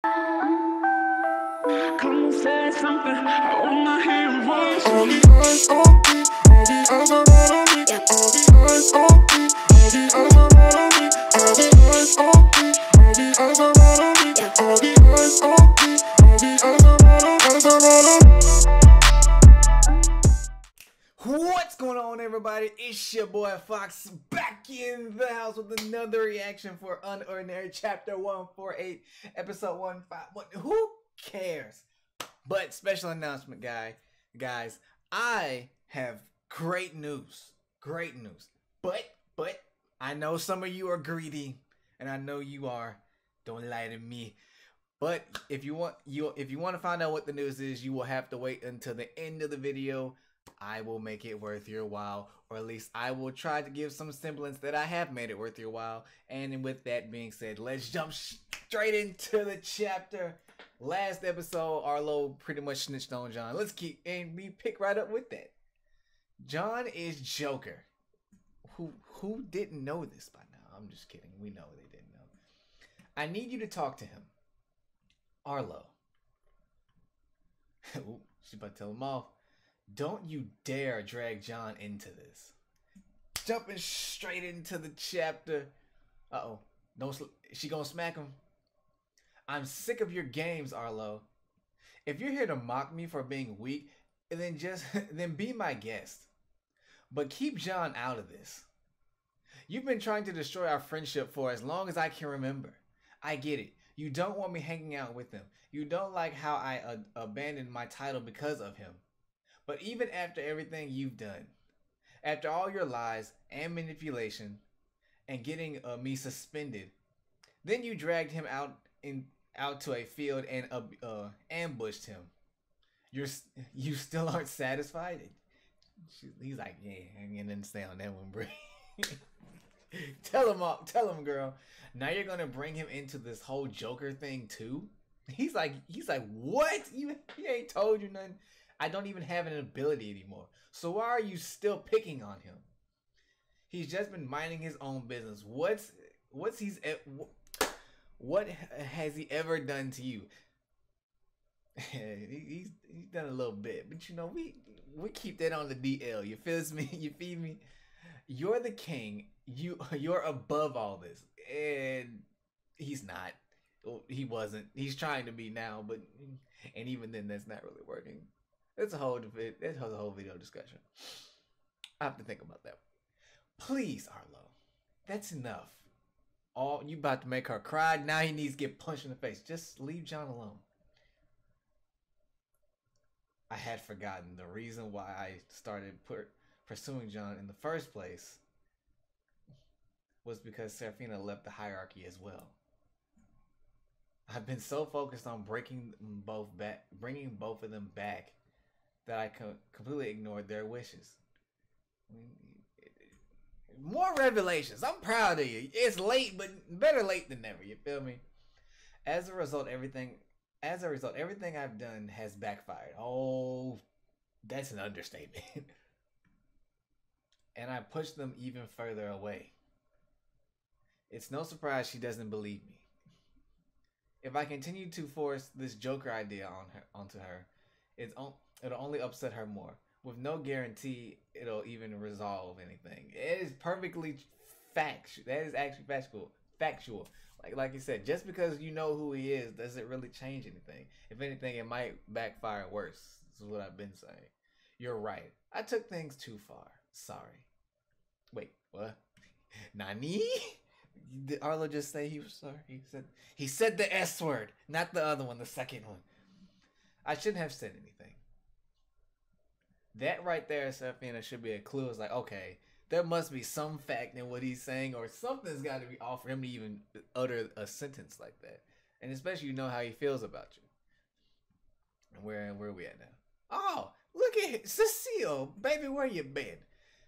Come say something, I wanna hear your voice. All the eyes on me, all the eyes are right on me. All the eyes on me, all the eyes are right on me. All the eyes on me, all the eyes are right on me. All the eyes on me, all the eyes are right on me. Eyes are right on me. What's going on, everybody? It's your boy Fox back in the house with another reaction for Unordinary Chapter 148, Episode 151. Who cares? But special announcement, guys, I have great news, but I know some of you are greedy, and I know you are. Don't lie to me. But if you want to find out what the news is, you will have to wait until the end of the video. I will make it worth your while, or at least I will try to give some semblance that I have made it worth your while. And with that being said, let's jump straight into the chapter. Last episode, Arlo pretty much snitched on John. Let's keep and we pick right up with that. John is Joker. Who didn't know this by now? I'm just kidding. We know they didn't know. I need you to talk to him, Arlo. Ooh, she about to tell him off. Don't you dare drag John into this. Jumping straight into the chapter. Uh-oh. She gonna smack him. I'm sick of your games, Arlo. If you're here to mock me for being weak, then then be my guest. But keep John out of this. You've been trying to destroy our friendship for as long as I can remember. I get it. You don't want me hanging out with him. You don't like how I abandoned my title because of him. But even after everything you've done, after all your lies and manipulation and getting me suspended, then you dragged him out to a field and ambushed him. You still aren't satisfied? He's like, yeah, I'm gonna stay on that one, bro. tell him, girl. Now you're gonna bring him into this whole Joker thing too. He's like, what? He ain't told you nothing. I don't even have an ability anymore. So why are you still picking on him? He's just been minding his own business. What has he ever done to you? he's done a little bit, but you know, we keep that on the DL. You feel me? You feed me? You're the king. You're above all this. And he's not. He wasn't. He's trying to be now, but and even then that's not really working. That's a whole video discussion. I have to think about that. Please, Arlo. That's enough. Oh, you about to make her cry. Now he needs to get punched in the face. Just leave John alone. I had forgotten the reason why I started pursuing John in the first place was because Serafina left the hierarchy as well. I've been so focused on bringing both of them back that I completely ignored their wishes. More revelations. I'm proud of you. It's late, but better late than never. You feel me? As a result, everything I've done has backfired. Oh, that's an understatement. And I pushed them even further away. It's no surprise she doesn't believe me. If I continue to force this Joker idea onto her, it'll only upset her more. With no guarantee it'll even resolve anything. It is perfectly factual. That is actually factual. Like you said, just because you know who he is doesn't really change anything. If anything, it might backfire worse. This is what I've been saying. You're right. I took things too far. Sorry. Wait, what? Nani? Did Arlo just say he was sorry? He said the S word, not the other one, the second one. I shouldn't have said anything. That right there, Serafina, should be a clue. It's like, okay, there must be some fact in what he's saying, or something's got to be off for him to even utter a sentence like that. And especially, you know how he feels about you. And where are we at now? Oh, look at him. Cecile, baby, where you been?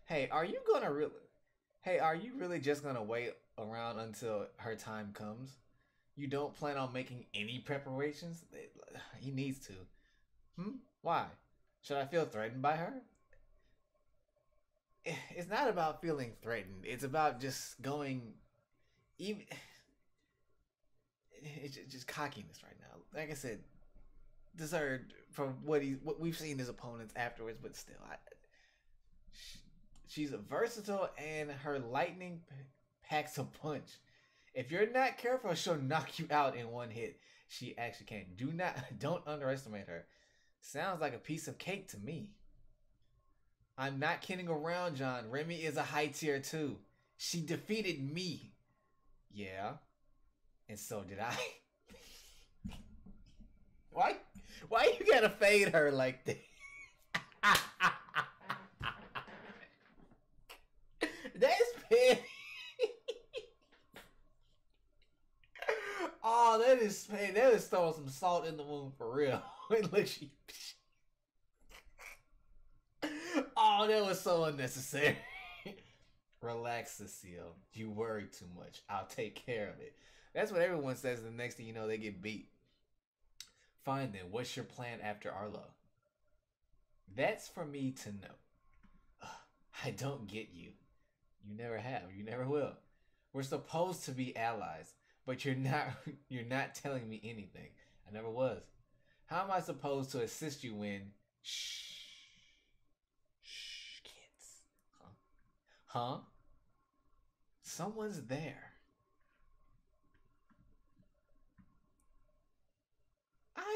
Hey, are you really just gonna wait around until her time comes? You don't plan on making any preparations? He needs to. Why? Should I feel threatened by her? It's not about feeling threatened. It's about just going even it's just cockiness right now. Like I said, deserved from what we've seen his opponents afterwards, but still, she's versatile and her lightning packs a punch. If you're not careful, she'll knock you out in one hit. She actually can. Don't underestimate her. Sounds like a piece of cake to me. I'm not kidding around, John. Remy is a high tier too. She defeated me. Yeah. And so did I. Why you gotta fade her like that? That's petty. Oh, that is throwing some salt in the wound for real. Look, she. Oh, that was so unnecessary. Relax, Cecile. You worry too much. I'll take care of it. That's what everyone says. The next thing you know, they get beat. Fine then. What's your plan after Arlo? That's for me to know. Ugh, I don't get you. You never have. You never will. We're supposed to be allies. But you're not telling me anything. I never was. How am I supposed to assist you when? Shh, kids. Huh? Someone's there.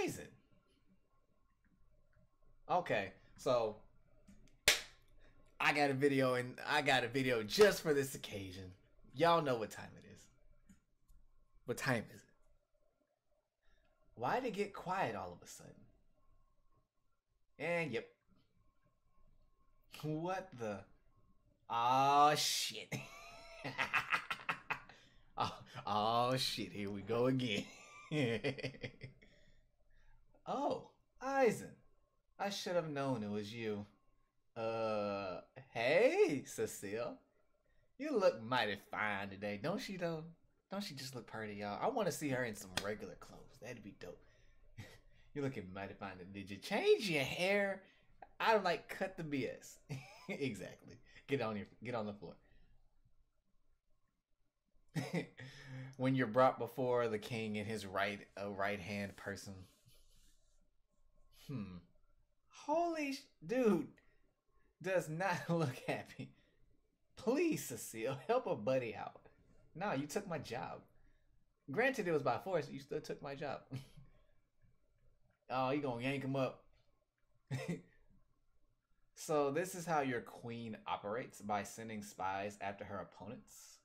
Aizen. Okay, so I got a video just for this occasion. Y'all know what time it is. What time is it? Why'd it get quiet all of a sudden? And yep. What the? Oh shit. oh shit, here we go again. Oh, Aizen. I should have known it was you. Hey, Cecile. You look mighty fine today, don't you though? Don't she just look pretty, y'all? I want to see her in some regular clothes. That'd be dope. You're looking mighty fine. Did you change your hair? I don't like cut the BS. Exactly. Get on the floor. When you're brought before the king and his right hand person. Holy dude does not look happy. Please, Cecile, help a buddy out. No, you took my job. Granted, it was by force, but you still took my job. Oh, you gonna yank him up. So this is how your queen operates, by sending spies after her opponents.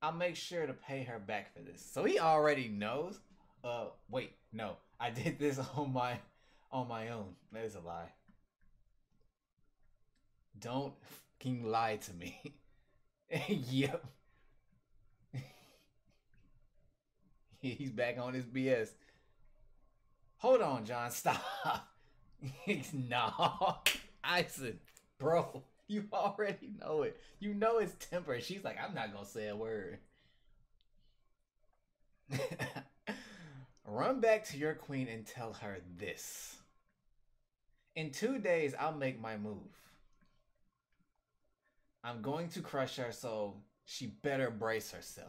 I'll make sure to pay her back for this. So he already knows. Wait, no, I did this on my own. That is a lie. Don't fucking lie to me. Yep. He's back on his BS. Hold on, John. Stop. No. I said, bro, you already know it. You know his temper. She's like, I'm not going to say a word. Run back to your queen and tell her this. In 2 days, I'll make my move. I'm going to crush her, so she better brace herself.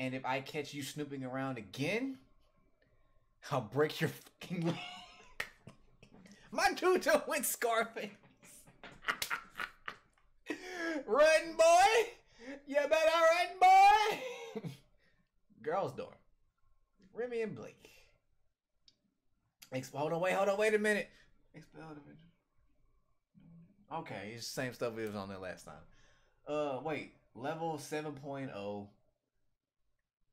And if I catch you snooping around again, I'll break your fucking leg. My dude just went Scarface. Run, boy! You better run, boy! Girls' door. Remy and Blake. Hold on, wait a minute. Expel the vision. Okay, it's the same stuff we was on there last time. Wait, level 7.0.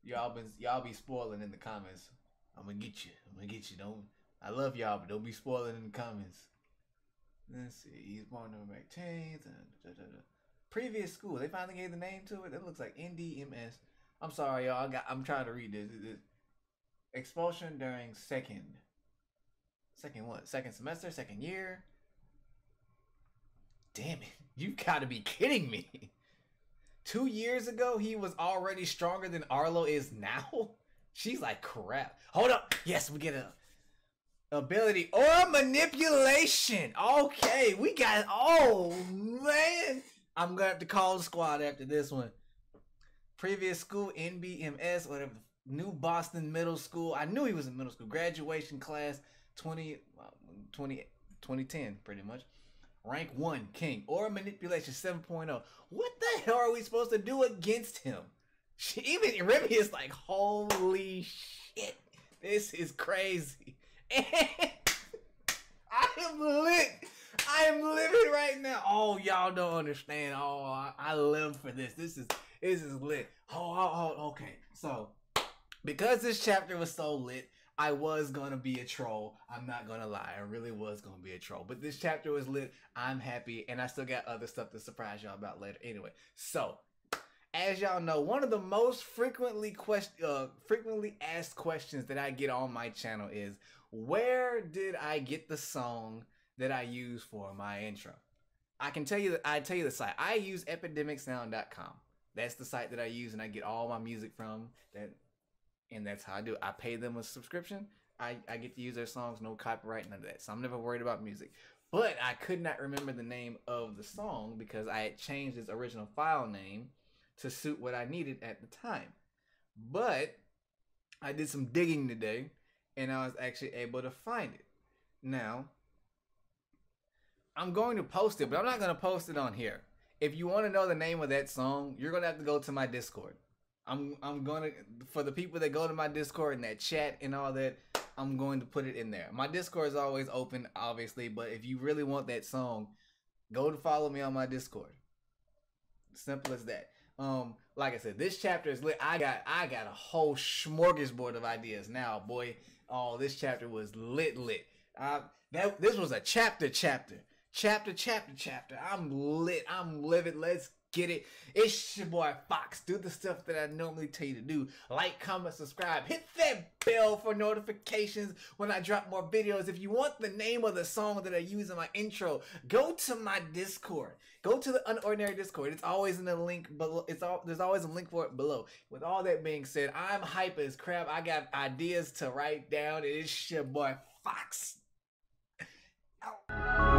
Y'all be spoiling in the comments. I'm gonna get you. Don't. I love y'all, but don't be spoiling in the comments. Let's see. He's born to make chains. Previous school. They finally gave the name to it. That looks like NDMS. I'm sorry, y'all. I'm trying to read this. Expulsion during second. Second what? Second semester. Second year. Damn it, you've got to be kidding me. 2 years ago, he was already stronger than Arlo is now? She's like, crap. Hold up. Yes, we get a ability or manipulation. Okay, we got it. Oh, man. I'm going to have to call the squad after this one. previous school, NBMS, or the New Boston Middle School. I knew he was in middle school. Graduation class 2010, pretty much. Rank 1, King. Or manipulation, 7.0. What the hell are we supposed to do against him? Even Remy is like, holy shit, this is crazy. And I am lit. I am living right now. Oh, y'all don't understand. Oh, I live for this. This is lit. Oh, okay. So, because this chapter was so lit, I was gonna be a troll. I'm not gonna lie. I really was gonna be a troll. But this chapter was lit. I'm happy, and I still got other stuff to surprise y'all about later. Anyway, so as y'all know, one of the most frequently asked questions that I get on my channel is, where did I get the song that I use for my intro? I can tell you that I tell you the site. I use epidemicsound.com. That's the site that I use and I get all my music from. And that's how I do it. I pay them a subscription. I get to use their songs, no copyright, none of that. So I'm never worried about music. But I could not remember the name of the song because I had changed its original file name to suit what I needed at the time. But I did some digging today and I was actually able to find it. Now, I'm going to post it, but I'm not going to post it on here. If you want to know the name of that song, you're going to have to go to my Discord. I'm going to, for the people that go to my Discord and that chat and all that, I'm going to put it in there. My Discord is always open, obviously, but if you really want that song, go to follow me on my Discord. Simple as that. Like I said, this chapter is lit. I got a whole smorgasbord of ideas now, boy. Oh, this chapter was lit. This was a chapter. I'm lit. I'm living. Let's get it. It's your boy Fox. Do the stuff that I normally tell you to do. Like, comment, subscribe. Hit that bell for notifications when I drop more videos. If you want the name of the song that I use in my intro, go to my Discord. Go to the Unordinary Discord. It's always in the link below. There's always a link for it below. With all that being said, I'm hype as crap. I got ideas to write down. It's your boy Fox. Ow.